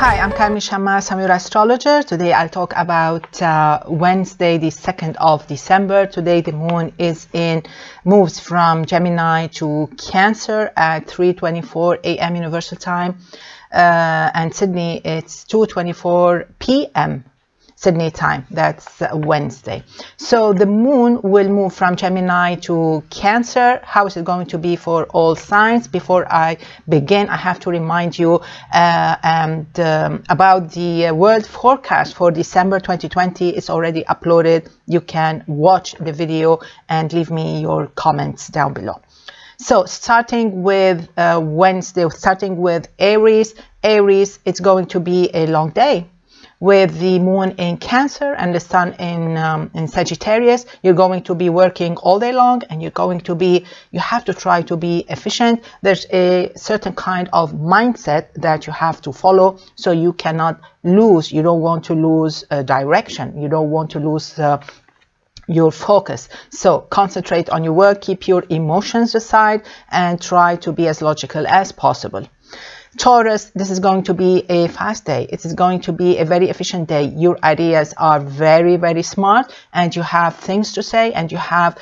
Hi, I'm Carmen Chammas, I'm your astrologer. Today I'll talk about Wednesday, the 2nd of December. Today the moon moves from Gemini to Cancer at 3:24 a.m. Universal Time, and Sydney it's 2:24 p.m. Sydney time. That's Wednesday. So the moon will move from Gemini to Cancer. How is it going to be for all signs? Before I begin, I have to remind you about the world forecast for December 2020. It's already uploaded. You can watch the video and leave me your comments down below. So starting with Wednesday, starting with Aries. Aries, it's going to be a long day. With the moon in Cancer and the sun in Sagittarius, you're going to be working all day long, and you're going to be, you have to try to be efficient. There's a certain kind of mindset that you have to follow, so you cannot lose, you don't want to lose direction, you don't want to lose your focus. So concentrate on your work, keep your emotions aside, and try to be as logical as possible. Taurus, this is going to be a fast day. It is going to be a very efficient day. Your ideas are very, very smart, and you have things to say, and you have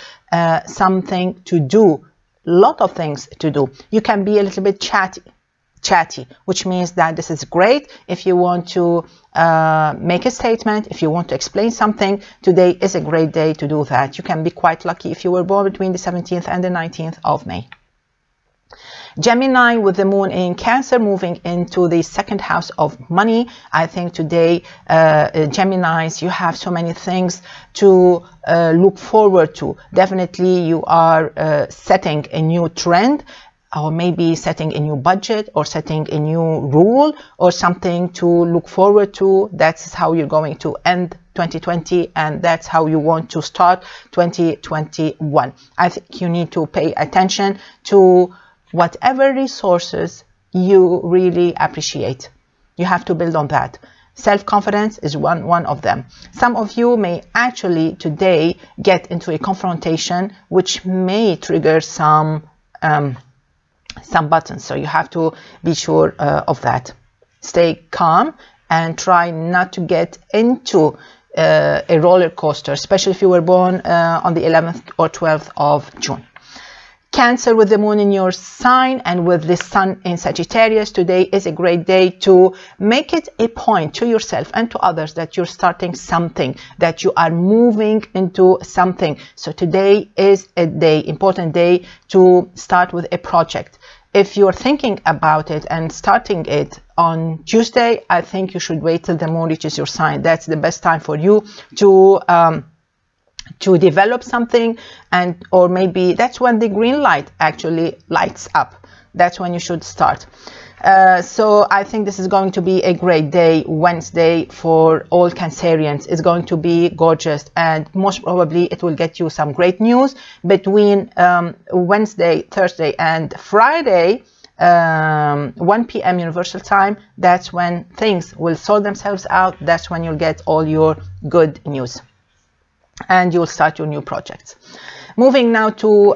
something to do, a lot of things to do. You can be a little bit chatty, which means that this is great if you want to make a statement, if you want to explain something. Today is a great day to do that. You can be quite lucky if you were born between the 17th and the 19th of May. Gemini, with the moon in Cancer moving into the second house of money, I think today Geminis, you have so many things to look forward to. Definitely you are setting a new trend, or maybe setting a new budget, or setting a new rule, or something to look forward to. That's how you're going to end 2020, and that's how you want to start 2021. I think you need to pay attention to whatever resources you really appreciate. You have to build on that. Self-confidence is one of them. Some of you may actually today get into a confrontation, which may trigger some buttons, so you have to be sure of that. Stay calm and try not to get into a roller coaster, especially if you were born on the 11th or 12th of June. Cancer, with the moon in your sign and with the sun in Sagittarius, today is a great day to make it a point to yourself and to others that you're starting something, that you are moving into something. So today is a day, important day to start with a project. If you're thinking about it and starting it on Tuesday, I think you should wait till the moon reaches your sign. That's the best time for you to develop something, and or maybe that's when the green light actually lights up. That's when you should start. So I think this is going to be a great day, Wednesday, for all Cancerians. It's going to be gorgeous, and most probably it will get you some great news between Wednesday, Thursday, and Friday, 1 p.m. Universal Time. That's when things will sort themselves out. That's when you'll get all your good news, and you'll start your new projects. Moving now to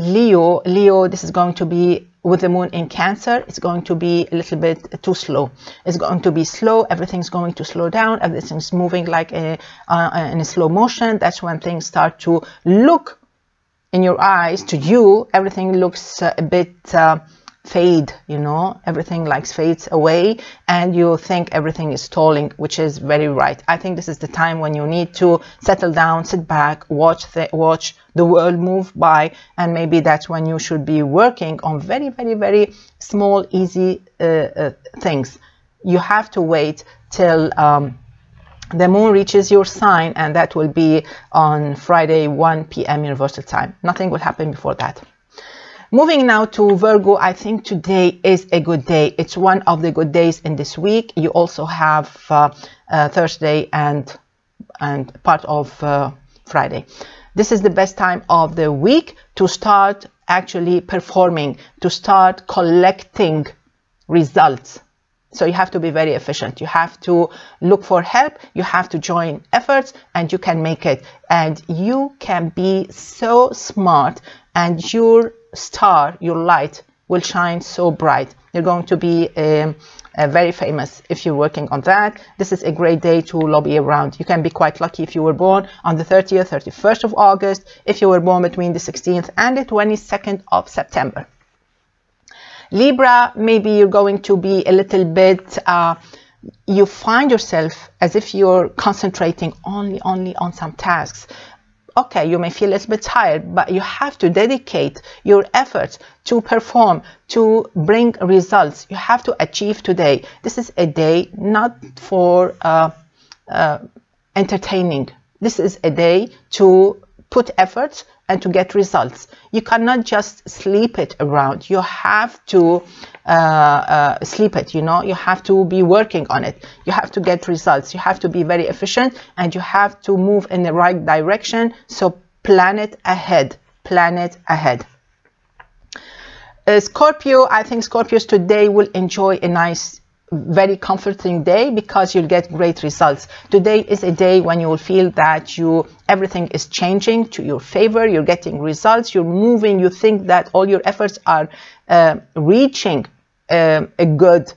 Leo. Leo, this is going to be, with the moon in Cancer, it's going to be a little bit too slow. It's going to be slow. Everything's going to slow down. Everything's moving like in a slow motion. That's when things start to look, in your eyes, to you, everything looks a bit fade, you know, everything like fades away, and you think everything is stalling, which is very right. I think this is the time when you need to settle down, sit back, watch the world move by, and maybe that's when you should be working on very, very, very small, easy things. You have to wait till the moon reaches your sign, and that will be on Friday, 1 p.m. Universal Time. Nothing will happen before that. Moving now to Virgo, I think today is a good day. It's one of the good days in this week. You also have Thursday and part of Friday. This is the best time of the week to start actually performing, to start collecting results. So you have to be very efficient. You have to look for help. You have to join efforts, and you can make it. And you can be so smart, and your light will shine so bright. You're going to be very famous if you're working on that. This is a great day to lobby around. You can be quite lucky if you were born on the 30th, 31st of August, if you were born between the 16th and the 22nd of September. Libra, maybe you're going to be a little bit, you find yourself as if you're concentrating only on some tasks. Okay, you may feel a little bit tired, but you have to dedicate your efforts to perform, to bring results. You have to achieve today. This is a day not for entertaining. This is a day to put efforts and to get results. You cannot just sleep it around. You have to sleep it, you know. You have to be working on it. You have to get results. You have to be very efficient and you have to move in the right direction. So plan it ahead. Plan it ahead. Scorpio, I think Scorpios today will enjoy a nice, very comforting day because you'll get great results. Today is a day when you will feel that everything is changing to your favor. You're getting results, you're moving, you think that all your efforts are reaching a good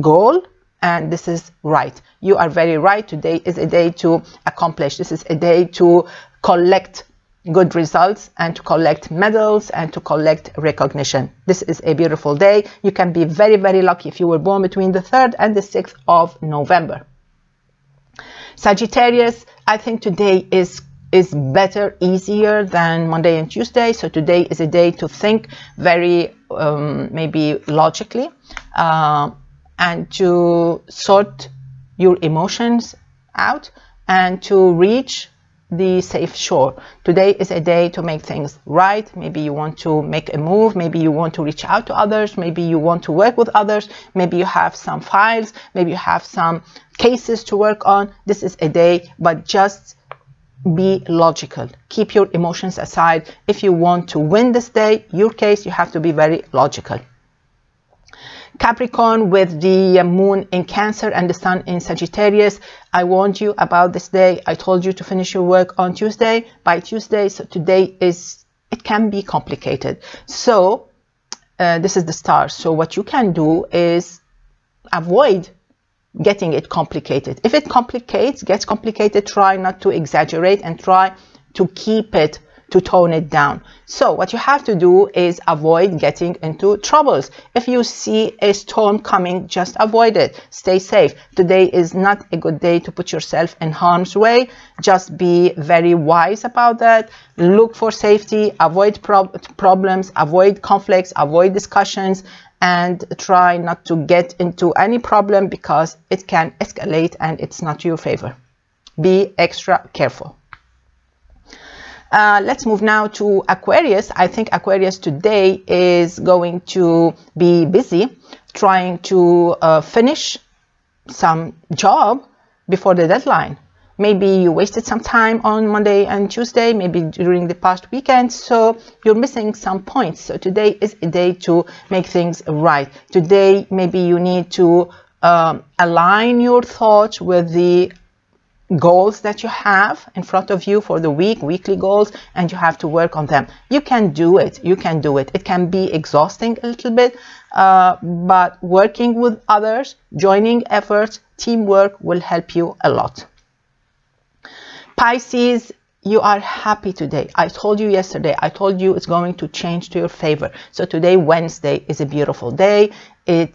goal, and this is right. You are very right. Today is a day to accomplish. This is a day to collect good results and to collect medals and to collect recognition. This is a beautiful day. You can be very, very lucky if you were born between the 3rd and the 6th of November. Sagittarius, I think today is better, easier than Monday and Tuesday. So today is a day to think very, maybe logically, and to sort your emotions out and to reach the safe shore. Today is a day to make things right. Maybe you want to make a move, maybe you want to reach out to others, maybe you want to work with others, maybe you have some files, maybe you have some cases to work on. This is a day, but just be logical. Keep your emotions aside. If you want to win this day, your case, you have to be very logical. Capricorn, with the moon in Cancer and the sun in Sagittarius, I warned you about this day. I told you to finish your work on Tuesday, by Tuesday. So today it can be complicated. So this is the stars. So what you can do is avoid getting it complicated. If it gets complicated, try not to exaggerate and try to keep it, to tone it down. So what you have to do is avoid getting into troubles. If you see a storm coming, just avoid it. Stay safe. Today is not a good day to put yourself in harm's way. Just be very wise about that. Look for safety, avoid problems, avoid conflicts, avoid discussions, and try not to get into any problem because it can escalate and it's not your favor. Be extra careful. Let's move now to Aquarius. I think Aquarius today is going to be busy trying to finish some job before the deadline. Maybe you wasted some time on Monday and Tuesday, maybe during the past weekend, so you're missing some points. So today is a day to make things right. Today, maybe you need to align your thoughts with the goals that you have in front of you for the week, weekly goals, and you have to work on them. You can do it. You can do it. It can be exhausting a little bit, but working with others, joining efforts, teamwork will help you a lot. Pisces, you are happy today. I told you yesterday, I told you it's going to change to your favor. So today, Wednesday, is a beautiful day. It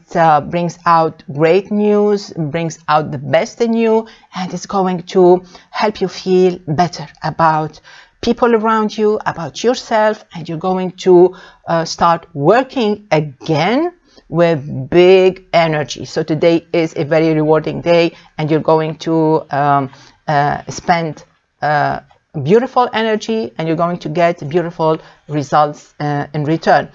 brings out great news, brings out the best in you, and it's going to help you feel better about people around you, about yourself, and you're going to start working again with big energy. So today is a very rewarding day, and you're going to spend beautiful energy, and you're going to get beautiful results in return.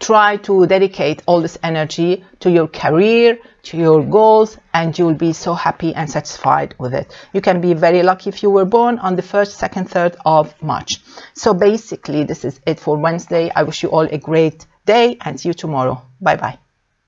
Try to dedicate all this energy to your career, to your goals, and you will be so happy and satisfied with it. You can be very lucky if you were born on the 1st, 2nd, 3rd of March. So basically, this is it for Wednesday. I wish you all a great day and see you tomorrow. Bye-bye.